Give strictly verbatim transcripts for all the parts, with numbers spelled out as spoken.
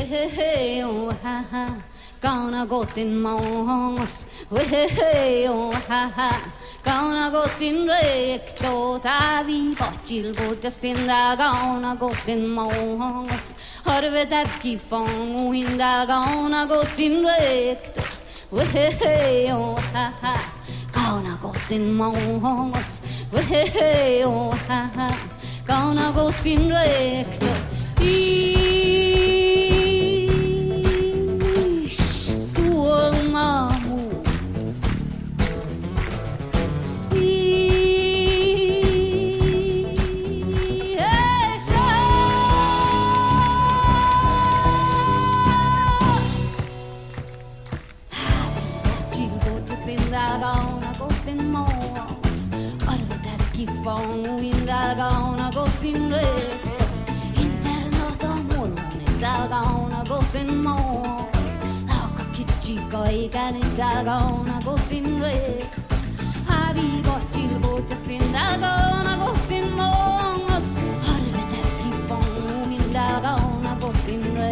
Hey, oh, ha, ha. Gonna go in my house. Hey, oh, ha, ha. Gonna go in break. Though I be but you'll go just in the gonna go in my house. Or with that keep on in the gonna go in break. Hey, oh, ha, ha. Gonna go in my house. Hey, oh, ha, ha. Gonna go in break. Fång in där gåna gått in rekt. Internet har målan.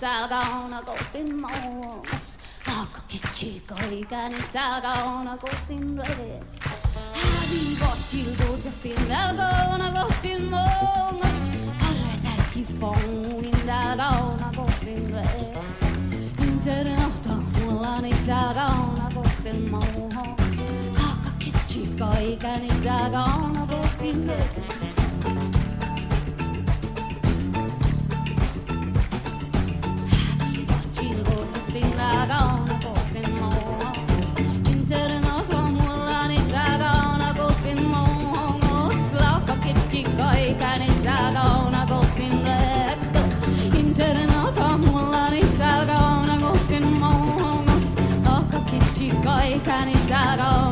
Där gåna gått in mås. Laka I I